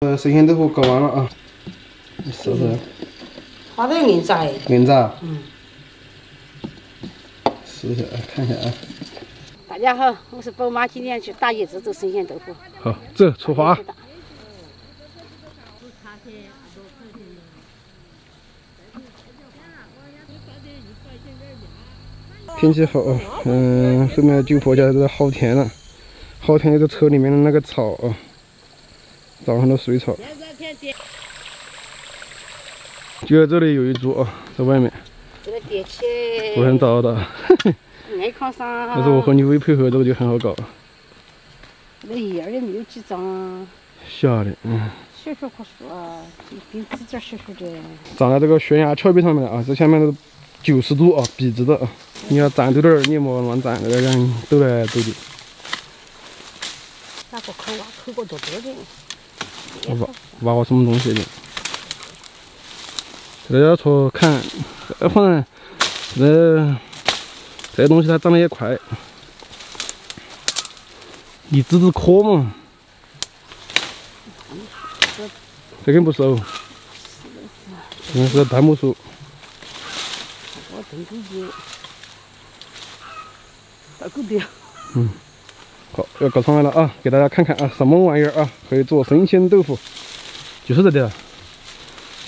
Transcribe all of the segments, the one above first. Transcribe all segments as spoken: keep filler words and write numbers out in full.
呃，首先豆腐搞完了啊，试试。它这硬渣。硬渣。嗯。试一下，看一下啊。大家好，我是宝妈，今天去打叶子做生鲜豆腐。好，走，出发。 天气好，嗯、呃，后面旧婆家在薅田了，薅田就是抽里面的那个草啊，早上的水草。就在这里有一株啊，在外面。这个电器。我很早的。爱看啥？但是我和牛威配合，这个就很好搞。那叶儿也没有几张。吓的，嗯。小小棵树啊，比指甲小小的。长在这个悬崖峭壁上面的啊，这下面的。 九十度啊，笔直的啊！你要站在这儿，你莫乱站，这个人兜来兜去。那个抠挖抠过多多的。我挖挖过什么东西的？大家说看，呃，反正这这东西它长得也快，一枝枝棵嘛。这根不熟，这根是白木薯。 嗯，好，要搞上来了啊！给大家看看啊，什么玩意儿啊？可以做生鲜豆腐，就是这里了，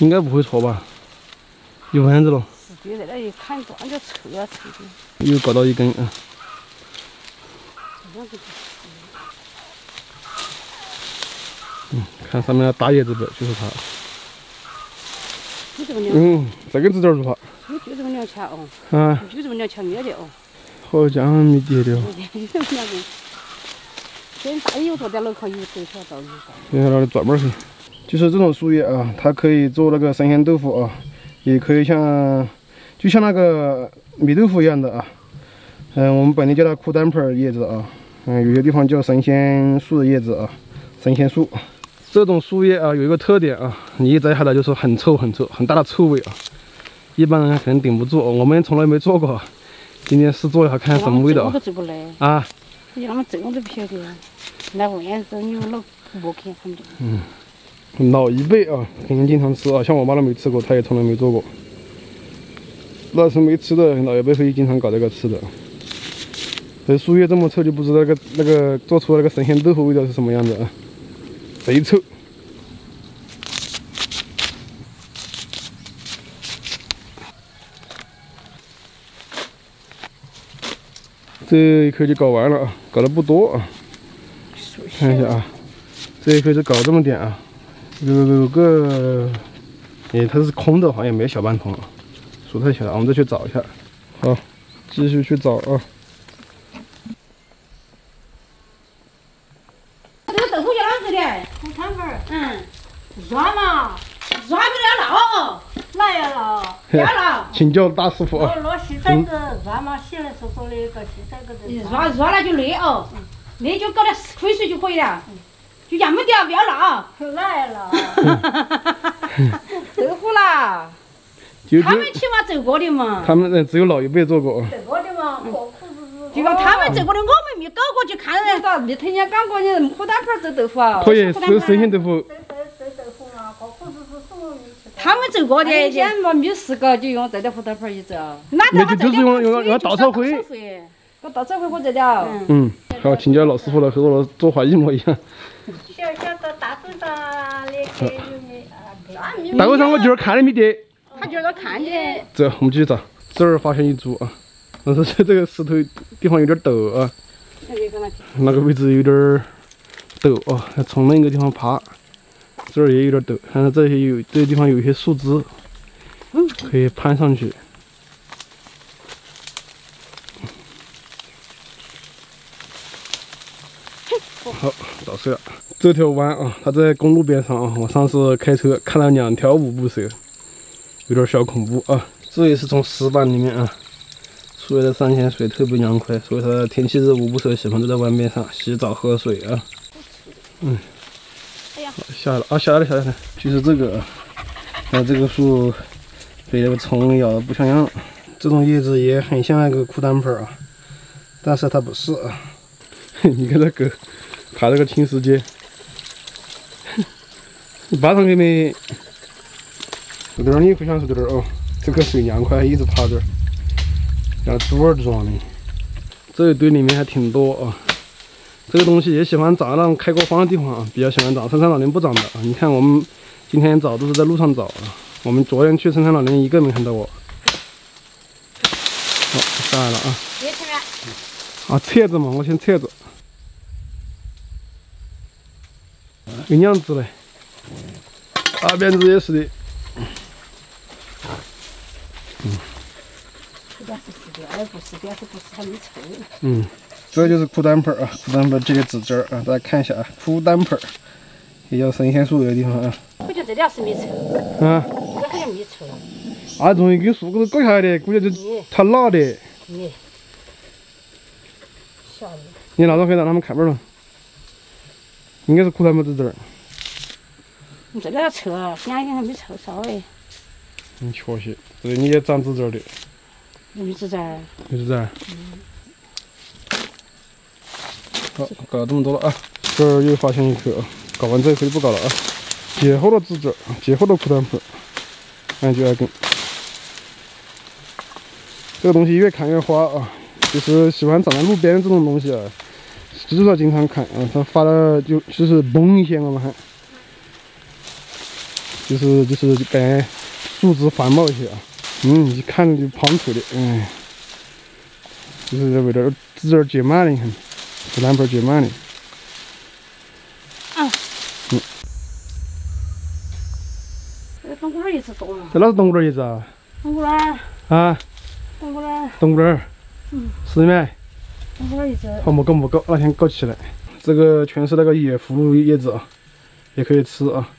应该不会错吧？有蚊子了。就在那里看光就臭啊臭的。又搞到一根啊！嗯，看上面的大叶子不？就是它。嗯，这个指甲是它。 就这么两钱哦，啊，就这么两钱没得哦，好家伙没得的哦，就这么两个，现在有多点路口有多少道路？现在那里专门黑，就是这种树叶啊，它可以做那个生鲜豆腐啊，也可以像就像那个米豆腐一样的啊，嗯，我们本地叫它苦单盆叶子啊，嗯，有些地方叫神仙树的叶子啊，神仙树。这种树叶啊有一个特点啊，你一摘下来就是很臭很臭，很大的臭味啊。 一般人可能顶不住，我们从来没做过，今天试做一下看什么味道。我都做不来啊！你他们整我都不晓得，那我也是你们老没看他们。嗯，老一辈啊，肯定经常吃啊，像我妈都没吃过，她也从来没做过。那是没吃的，老一辈会经常搞这个吃的。这树叶这么臭，就不知道那个那个做出来那个神仙豆腐味道是什么样子啊，贼臭。 这一颗就搞完了啊，搞的不多啊，看一下啊，这一颗就搞这么点啊，有有个，哎，它是空的，好像也没小半桶啊，数太小了，我们再去找一下，好，继续去找啊。这个豆腐叫哪子的？红糖粉儿。嗯。软嘛，软不了老，老也老，不要老。请教大师傅啊。 这个软嘛，洗了手手的，搞洗这个的。软软了就累哦，累就搞点开水就可以了，就也没掉，不要老。来了。豆腐啦，他们起码做过的嘛。他们只有老一辈做过。做过的嘛，搞苦子。就讲他们做过的，我们没搞过，就看人家没听人家讲过呢，苦单盆做豆腐啊。可以，是生鲜豆腐。 他们走过的，以前没没试过，就用这点胡豆粉一走。那就就是用用用稻草灰。我稻草灰我这点。嗯，好，请教老师傅了，和我做法一模一样。小小的大豆上那个有没？大豆上我今儿看了没得。他今儿都看的。走，我们继续找。这儿发现一株啊，但是这这个石头地方有点陡啊。那个位置有点陡啊，要从另一个地方爬。 这儿也有点陡，但是这些有这个地方有一些树枝，可以攀上去。好，找蛇了。这条湾啊，它在公路边上啊。我上次开车看了两条五步蛇，有点小恐怖啊。这也是从石板里面啊出来的山泉水，特别凉快，所以它天气热，五步蛇喜欢都在湾边上洗澡喝水啊。嗯。 下来了啊！下来了，下来了，就是这个，那、啊、这个树被那个虫咬得不像样了。这种叶子也很像那个苦单盆啊，但是它不是啊。你看这狗爬这个青石阶，巴掌给没树墩儿，你不想树墩儿哦？这个水杨块一直趴这儿，像猪儿装的。这一堆里面还挺多啊。这个东西也喜欢找那种开过荒的地方啊，比较喜欢找深山老林不长的啊。你看我们今天找都是在路上找啊，我们昨天去深山老林一个没看到我。好、哦，下来了啊。别吃了。啊，撤着嘛，我先撤着。有样子嘞，大辫子也是的。嗯。不但是死掉，还不死掉，还不死，还没臭。嗯，这就是枯单盆啊，枯单盆这个指尖啊，大家看一下啊，枯单盆也叫神仙树有的地方啊。估计这俩是没臭。啊。这好像没臭。啊，容易给树根割下来的，估计就它老的。你。吓人。你拿上去让他们看不了。 应该是枯单木枝枝儿。你这个臭，眼睛还没臭稍微。你确实，这你也长枝枝的。有枝枝。有枝枝。嗯。好，搞这么多了啊！这儿又发现一颗，搞完这一颗就不搞了啊！结后的枝枝，结后的枯单木，俺就爱跟。这个东西越看越花啊！就是喜欢长在路边的这种东西啊。 至少经常看啊，它发了就就是嘣一些，我们看，就是就是感觉树枝繁茂一些啊，嗯，一看着就胖土的，嗯，就是这味道，枝儿结满了，你看，这南边结满了，嗯，嗯，这冬瓜叶子多吗？这哪是冬瓜叶子啊？冬瓜儿啊，冬瓜儿，冬瓜儿，嗯，是没？ 好，没搞没搞，那天搞起来。这个全是那个野葫芦叶子啊，也可以吃啊。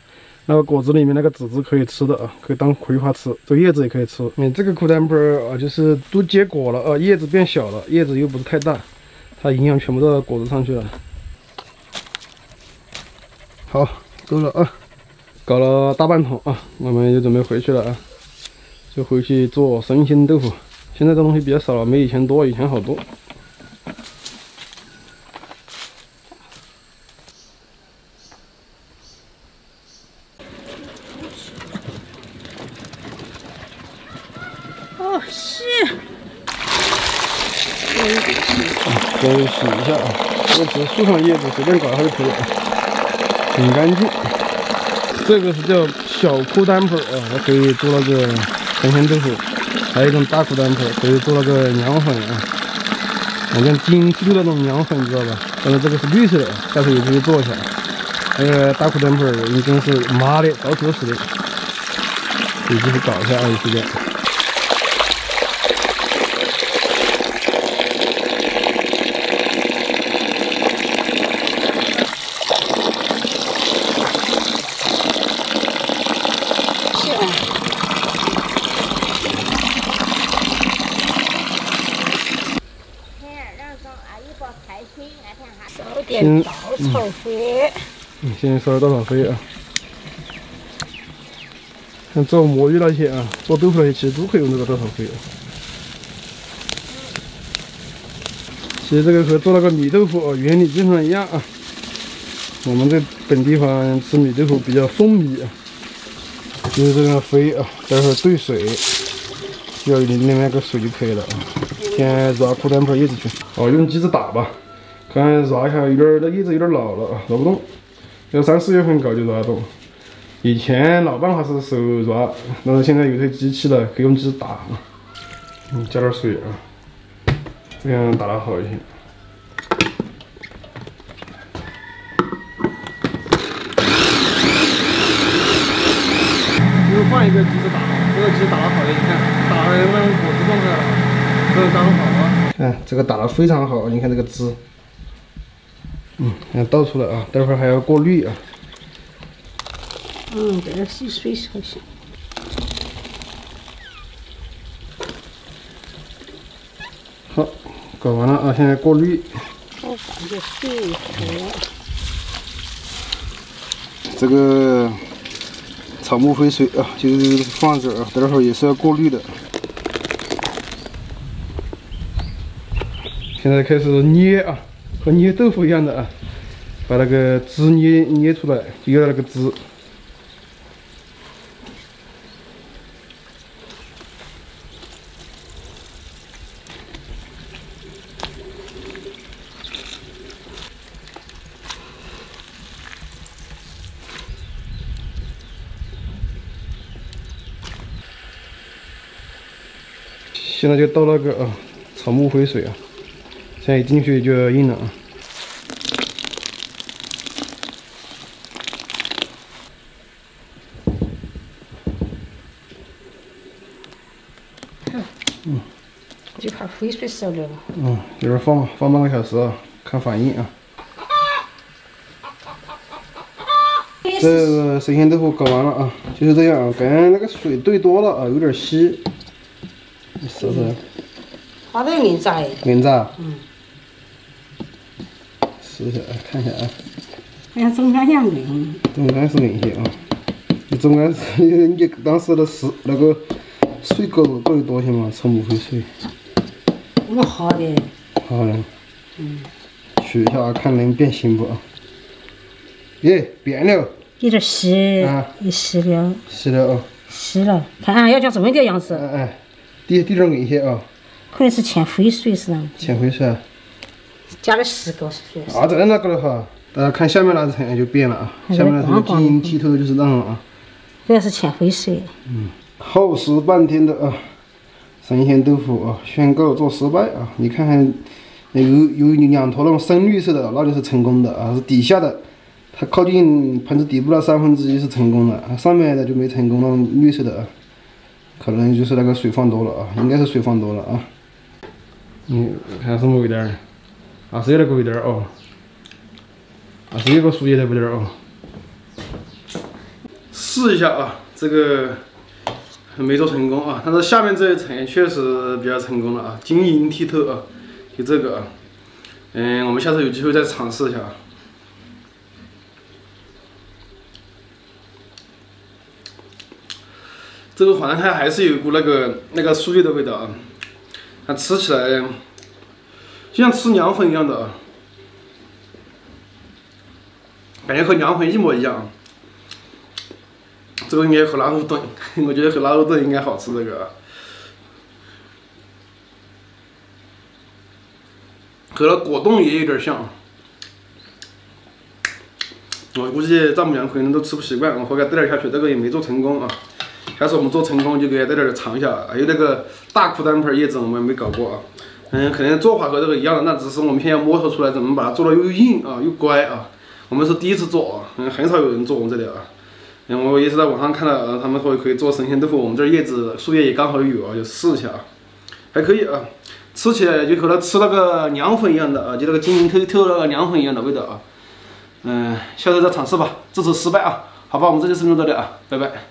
那个果子里面那个籽子可以吃的啊，可以当葵花吃。这个叶子也可以吃。嗯，这个苦单盆啊，就是都结果了啊，叶子变小了，叶子又不是太大，它营养全部都到果子上去了。好，够了啊，搞了大半桶啊，我们就准备回去了啊，就回去做生鲜豆腐。现在这东西比较少了，没以前多，以前好多。 稍微洗一下啊，这只是树上叶子随便搞它就可以了，很干净。这个是叫小枯单盆啊，它可以做那个神仙豆腐，还有一种大枯单盆可以做那个凉粉啊。我像京剧那种凉粉，你知道吧？但是这个是绿色的，下次有机会做一下。那个大枯单盆已经是麻的，到处都是的，有机会搞一下啊，有时间。 先稻草灰，嗯，先烧稻草灰啊。像做魔芋那些啊，做豆腐那些，其实都可以用这个稻草灰啊。其实这个和做那个米豆腐啊，原理基本上一样啊。我们这本地方吃米豆腐比较风靡啊，就是这个灰啊，待会儿兑水，只要淋那个水就可以了啊。先抓枯单盆叶子去，哦，用机子打吧。 刚才抓一下，有点那叶子有点老了啊，抓不动。要三四月份搞就抓得动。以前老办法是手抓，但是现在有些机器了，可以用机打啊。嗯，加点水啊，这样打得好一些。又换一个机子打，这个机打得好了，你看，打的那种果子状态了，这个刚好啊。嗯，这个打得非常好，你看这个汁。 嗯，看倒出来啊，待会儿还要过滤啊。嗯，这个吸水好些。好，搞完了啊，现在过滤。我感觉水多。这个草木灰水啊，就是放这儿啊，待会儿也是要过滤的。现在开始捏啊。 和捏豆腐一样的啊，把那个汁捏捏出来，就要那个汁。现在就到那个啊草木灰水啊，现在一进去就硬了啊。嗯，嗯，就怕灰水烧了。嗯，一会儿放放半个小时啊，看反应啊。 这个神仙豆腐搞完了啊，就是这样啊，感觉那个水兑多了啊，有点稀。是不是？它都硬炸。硬炸。嗯。试一下啊，看一下啊。好像中间像硬。中间是硬些啊，你中间是你当时的时那个水搞搞的多些嘛，草木灰水。我好的。好的。嗯。取一下看能变形不啊？耶，变了。 有点稀，啊，也稀了，稀了哦，稀了，看啊，要像这么一点样子，哎哎，滴滴点硬些啊，可能是欠灰水是吧？欠灰水，加了石膏是水。啊，在那个的话，大家看下面那层就变了啊，下面那层晶莹剔透就是那种啊，这个是欠灰水。嗯，耗时半天的啊，神仙豆腐啊，宣告做失败啊！你看看，有有两坨那种深绿色的，那就是成功的啊，是底下的。 它靠近盆子底部的三分之一是成功的，上面的就没成功。那绿色的啊，可能就是那个水放多了啊，应该是水放多了啊。嗯，看什么味道？还是有那个味道哦，还是有个熟叶的味道哦。试一下啊，这个没做成功啊，但是下面这一层确实比较成功了啊，晶莹剔透啊，就这个啊。嗯，我们下次有机会再尝试一下啊。 这个反正它还是有一股那个那个酥叶的味道啊，它吃起来就像吃凉粉一样的啊，感觉和凉粉一模一样。这个应该和腊肉炖，我觉得和腊肉炖应该好吃这个啊。和那果冻也有点像，我估计丈母娘可能都吃不习惯，我活该带点下去，这个也没做成功啊。 下次我们做成功就给大家尝一下，还有那个大苦单盆叶子我们没搞过啊，嗯，可能做法和这个一样，那只是我们现在摸索出来怎么把它做到又硬啊又乖啊。我们是第一次做啊，嗯，很少有人做我们这里啊。嗯，我也是在网上看到、啊、他们说可以做神仙豆腐，我们这叶子树叶也刚好有啊，就试一下啊，还可以啊，吃起来就和它吃那个凉粉一样的啊，就那个晶莹剔透那个凉粉一样的味道啊。嗯，下次再尝试吧，这次失败啊，好吧，我们这期视频就到这里啊，拜拜。